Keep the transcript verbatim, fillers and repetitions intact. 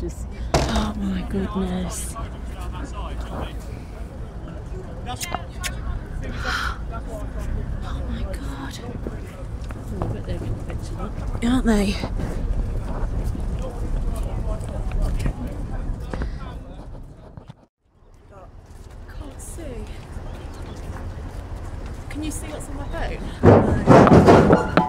just, oh my goodness. Oh my God. Oh, I bet they're in the aren't they? Can't see. Can you see what's on my phone?